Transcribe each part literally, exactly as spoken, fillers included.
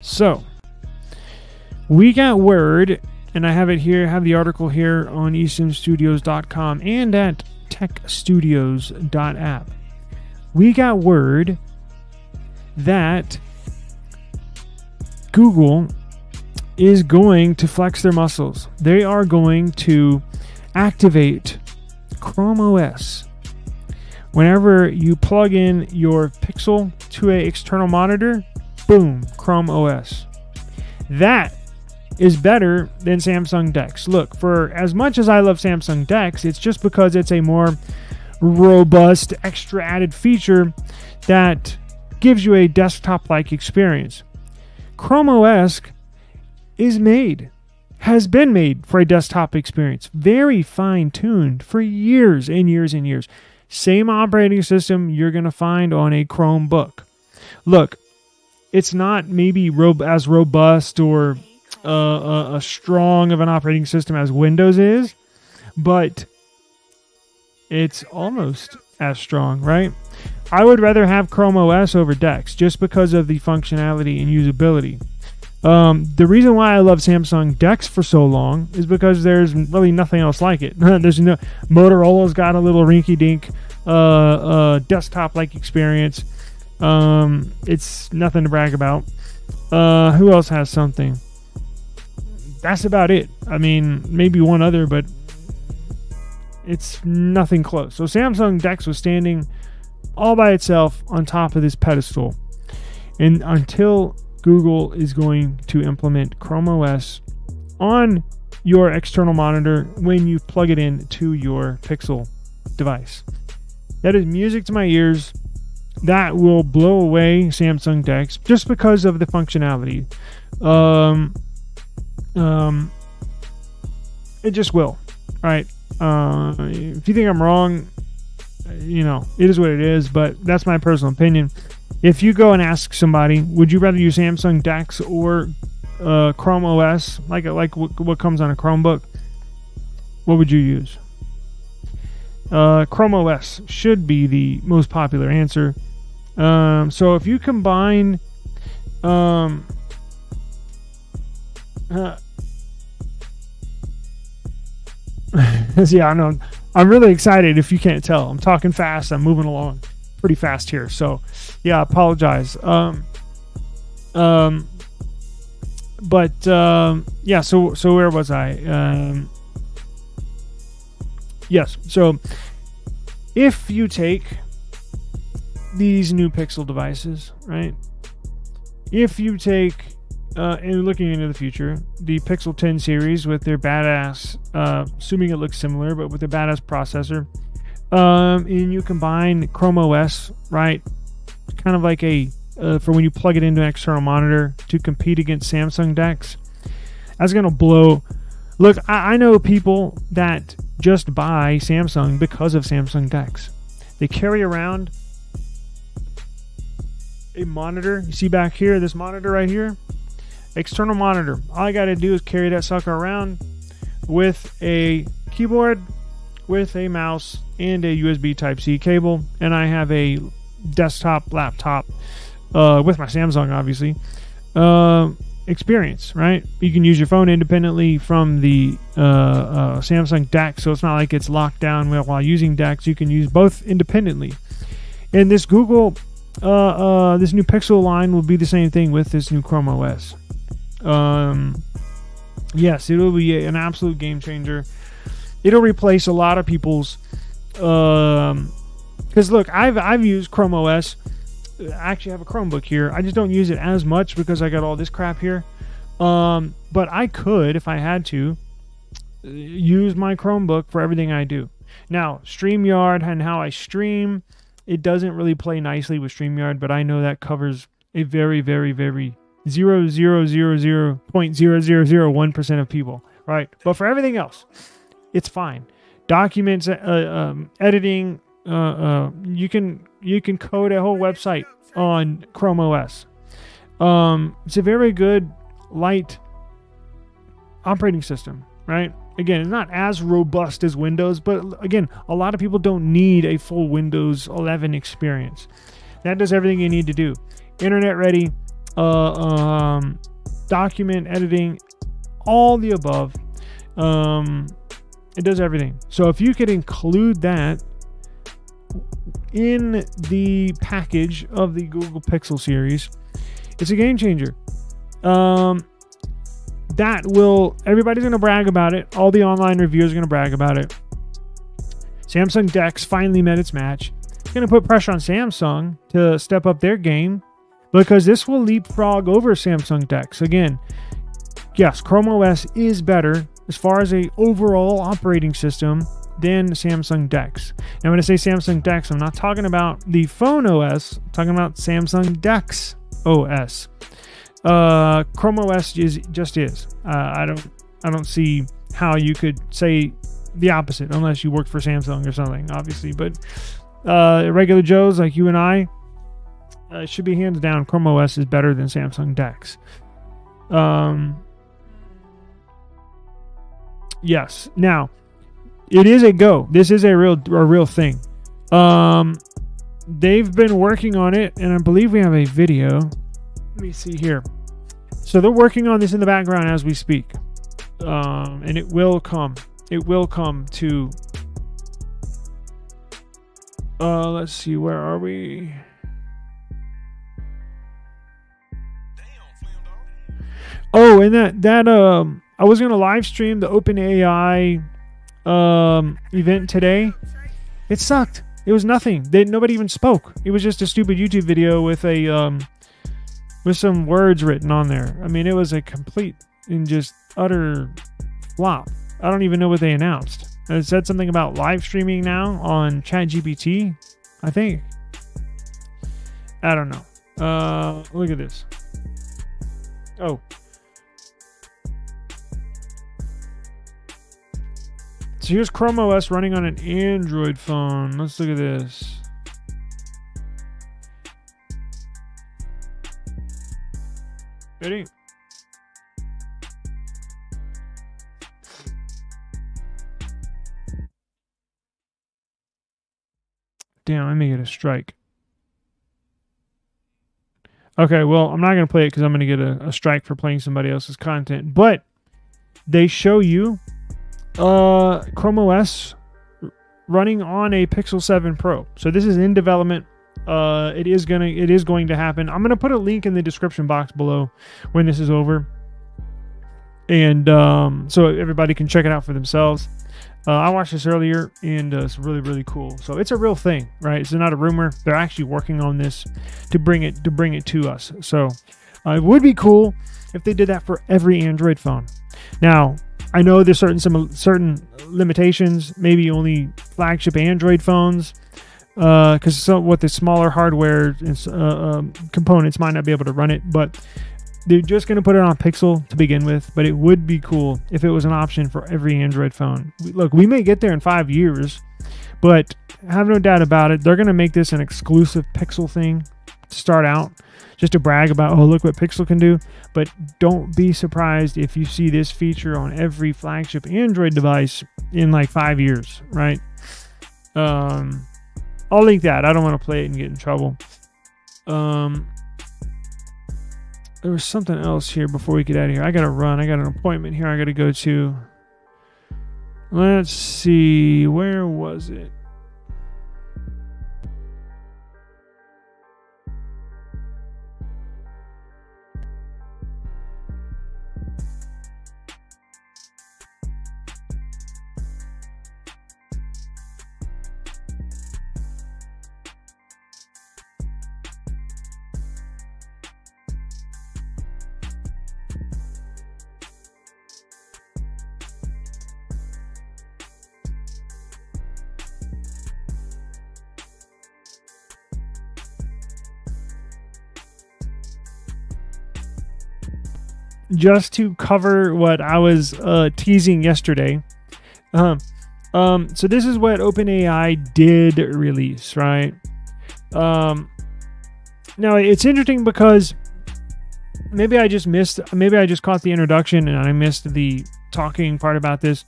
So we got word, and I have it here, have the article here on esim studios dot com and at tech studios dot app. We got word that Google is going to flex their muscles. They are going to activate Chrome O S. Whenever you plug in your Pixel to an external monitor, boom, Chrome O S. That is better than Samsung DeX. Look, for as much as I love Samsung DeX, it's just because it's a more robust, extra added feature that gives you a desktop-like experience. Chrome O S is made, has been made for a desktop experience. Very fine-tuned for years and years and years. Same operating system you're going to find on a Chromebook. Look, it's not maybe rob- as robust or uh, uh, a strong of an operating system as Windows is, but it's almost as strong, right? I would rather have Chrome O S over DeX just because of the functionality and usability. Um, the reason why I love Samsung DeX for so long is because there's really nothing else like it. There's no Motorola's got a little rinky-dink uh, uh, desktop-like experience. Um, it's nothing to brag about. Uh, who else has something? That's about it. I mean, maybe one other, but it's nothing close. So Samsung DeX was standing all by itself on top of this pedestal. And until Google is going to implement Chrome O S on your external monitor when you plug it in to your Pixel device, that is music to my ears. That will blow away Samsung DeX just because of the functionality. Um, um, it just will. All right. Uh, if you think I'm wrong, you know, it is what it is, but that's my personal opinion. If you go and ask somebody, would you rather use Samsung DeX or uh, Chrome O S, like like what, what comes on a Chromebook, what would you use? Uh, Chrome O S should be the most popular answer. Um, so if you combine um, uh, yeah, I know, I'm really excited if you can't tell. I'm talking fast, I'm moving along pretty fast here, so yeah, I apologize. Um, um, but um, yeah, so so where was I? Um, yes, so if you take these new Pixel devices, right? If you take uh, and looking into the future, the Pixel ten series with their badass, uh, assuming it looks similar, but with a badass processor. Um, and you combine Chrome O S, right? Kind of like a, uh, for when you plug it into an external monitor to compete against Samsung DeX. That's going to blow. Look, I, I know people that just buy Samsung because of Samsung DeX. They carry around a monitor. You see back here, this monitor right here, external monitor. All I got to do is carry that sucker around with a keyboard, with a mouse, and a U S B Type-C cable, and I have a desktop laptop uh, with my Samsung, obviously, uh, experience, right? You can use your phone independently from the uh, uh, Samsung DeX, so it's not like it's locked down while using DeX. You can use both independently. And this Google, uh, uh, this new Pixel line will be the same thing with this new Chrome O S. Um, yes, it will be an absolute game changer. It'll replace a lot of people's, um, because look, I've I've used Chrome O S. I actually have a Chromebook here. I just don't use it as much because I got all this crap here. Um, but I could, if I had to, use my Chromebook for everything I do. Now, StreamYard and how I stream, it doesn't really play nicely with StreamYard, but I know that covers a very, very, very zero point zero zero zero one percent of people, right? But for everything else, it's fine. Documents, uh, um, editing, uh, uh, you can you can code a whole website on Chrome O S. Um, it's a very good light operating system, right? Again, it's not as robust as Windows, but again, a lot of people don't need a full Windows eleven experience. That does everything you need to do. Internet ready, uh, um, document editing, all the above. Um, it does everything. So if you could include that in the package of the Google Pixel series, it's a game changer. Um, that will, everybody's going to brag about it. All the online reviewers are going to brag about it. Samsung DeX finally met its match. It's going to put pressure on Samsung to step up their game, because this will leapfrog over Samsung DeX. Again, yes, Chrome O S is better as far as a overall operating system than Samsung DeX. And when I say Samsung DeX, I'm not talking about the phone O S. I'm talking about Samsung DeX O S. Uh, Chrome O S is just is. Uh, I don't, I don't see how you could say the opposite unless you worked for Samsung or something, obviously. But uh, regular Joes like you and I, uh, it should be hands down, Chrome O S is better than Samsung DeX. Um, yes. Now, it is a go. This is a real, a real thing. Um, they've been working on it, and I believe we have a video. Let me see here. So they're working on this in the background as we speak, um, and it will come. It will come to. Uh, let's see. Where are we? Oh, and that that um, I was gonna live stream the OpenAI um event today. It sucked. It was nothing. They, nobody even spoke. It was just a stupid YouTube video with a um with some words written on there. I mean, it was a complete and just utter flop. I don't even know what they announced. It said something about live streaming now on ChatGPT, I think. I don't know. Uh look at this. Oh, so here's Chrome O S running on an Android phone. Let's look at this. Ready? Damn, I may get a strike. Okay, well, I'm not going to play it because I'm going to get a, a strike for playing somebody else's content. But they show you Uh, Chrome O S running on a Pixel seven Pro. So this is in development. Uh, it is gonna, it is going to happen. I'm gonna put a link in the description box below when this is over, and um, so everybody can check it out for themselves. Uh, I watched this earlier, and uh, it's really, really cool. So it's a real thing, right? It's not a rumor. They're actually working on this to bring it to bring it to us. So uh, it would be cool if they did that for every Android phone. Now, I know there's certain some certain limitations, maybe only flagship Android phones, because uh, so with the smaller hardware and, uh, um, components might not be able to run it. But they're just going to put it on Pixel to begin with. But it would be cool if it was an option for every Android phone. Look, we may get there in five years, but have no doubt about it, they're going to make this an exclusive Pixel thing to start out, just to brag about, oh, look what Pixel can do. But don't be surprised if you see this feature on every flagship Android device in like five years, right? Um, I'll link that. I don't want to play it and get in trouble. Um, there was something else here before we get out of here. I got to run. I got an appointment here I got to go to. Let's see. Where was it? Just to cover what I was uh, teasing yesterday. Uh, um, so this is what OpenAI did release, right? Um, now, it's interesting because maybe I just missed, maybe I just caught the introduction and I missed the talking part about this.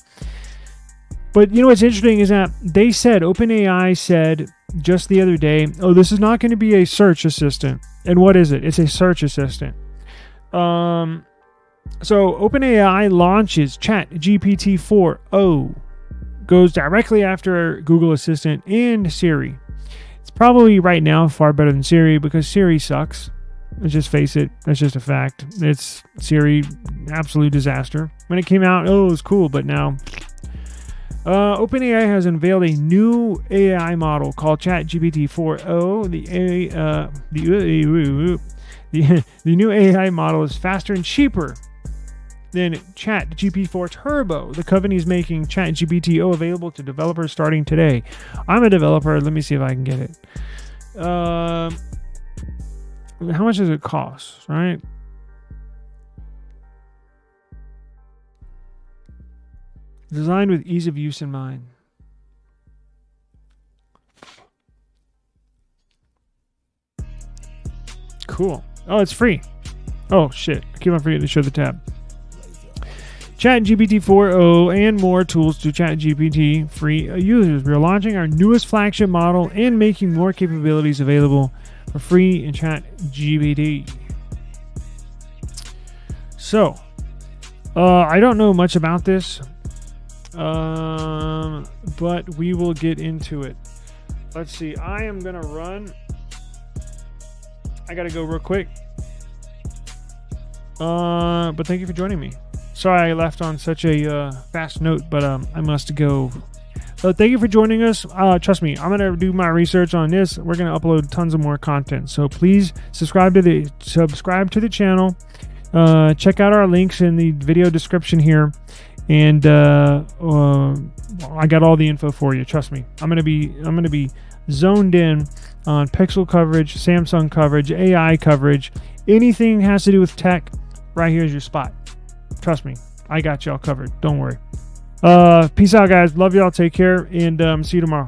But you know what's interesting is that they said, OpenAI said just the other day, oh, this is not going to be a search assistant. And what is it? It's a search assistant. Um, so OpenAI launches ChatGPT four o, goes directly after Google Assistant and Siri. It's probably right now far better than Siri because Siri sucks. Let's just face it. That's just a fact. It's Siri, absolute disaster. When it came out, oh, it was cool, but now... Uh, OpenAI has unveiled a new A I model called ChatGPT four o. The A, uh, the, uh, the the new A I model is faster and cheaper than ChatGPT four Turbo. The company is making ChatGPT four available to developers starting today. I'm a developer. Let me see if I can get it. Uh, how much does it cost? Right. Designed with ease of use in mind. Cool. Oh, it's free. Oh, shit. I keep on forgetting to show the tab. ChatGPT four o and more tools to ChatGPT free users. We're launching our newest flagship model and making more capabilities available for free in ChatGPT. So, uh, I don't know much about this. Um, but we will get into it. Let's see. I am gonna run. I gotta go real quick. Uh, but thank you for joining me. Sorry I left on such a uh, fast note, but um, I must go. So thank you for joining us. Uh, trust me, I'm gonna do my research on this. We're gonna upload tons of more content. So please subscribe to the subscribe to the channel. Uh, check out our links in the video description here. And uh, uh, I got all the info for you. Trust me, I'm gonna be I'm gonna be zoned in on Pixel coverage, Samsung coverage, A I coverage, anything has to do with tech. Right here is your spot. Trust me, I got y'all covered. Don't worry. Uh, peace out, guys. Love y'all. Take care, and um, see you tomorrow.